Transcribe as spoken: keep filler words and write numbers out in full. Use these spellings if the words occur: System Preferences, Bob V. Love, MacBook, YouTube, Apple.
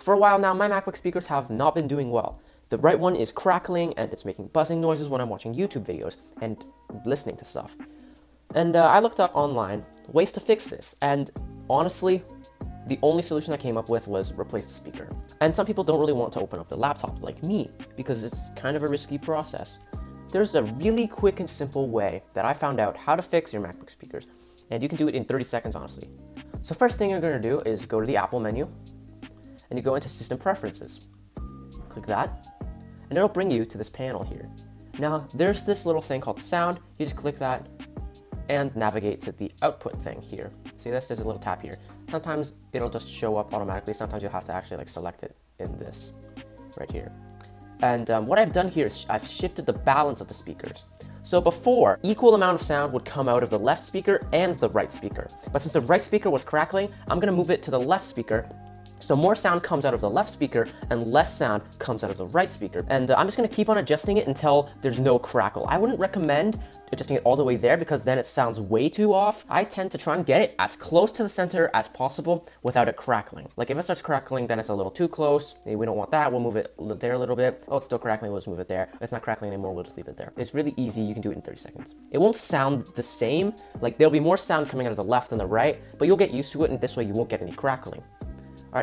For a while now, my MacBook speakers have not been doing well. The right one is crackling and it's making buzzing noises when I'm watching YouTube videos and listening to stuff. And uh, I looked up online ways to fix this, and honestly, the only solution I came up with was replace the speaker. And some people don't really want to open up the laptop, like me, because it's kind of a risky process. There's a really quick and simple way that I found out how to fix your MacBook speakers, and you can do it in thirty seconds, honestly. So first thing you're going to do is go to the Apple menu, and you go into System Preferences. Click that, and it'll bring you to this panel here. Now, there's this little thing called Sound. You just click that and navigate to the output thing here. See this? There's a little tap here. Sometimes it'll just show up automatically. Sometimes you'll have to actually like select it in this right here. And um, what I've done here is I've shifted the balance of the speakers. So before, equal amount of sound would come out of the left speaker and the right speaker. But since the right speaker was crackling, I'm gonna move it to the left speaker. So more sound comes out of the left speaker and less sound comes out of the right speaker. And uh, I'm just gonna keep on adjusting it until there's no crackle. I wouldn't recommend adjusting it all the way there because then it sounds way too off. I tend to try and get it as close to the center as possible without it crackling. Like if it starts crackling, then it's a little too close. We don't want that. We'll move it there a little bit. Oh, it's still crackling. We'll just move it there. It's not crackling anymore. We'll just leave it there. It's really easy. You can do it in thirty seconds. It won't sound the same. Like there'll be more sound coming out of the left than the right, but you'll get used to it, and this way you won't get any crackling.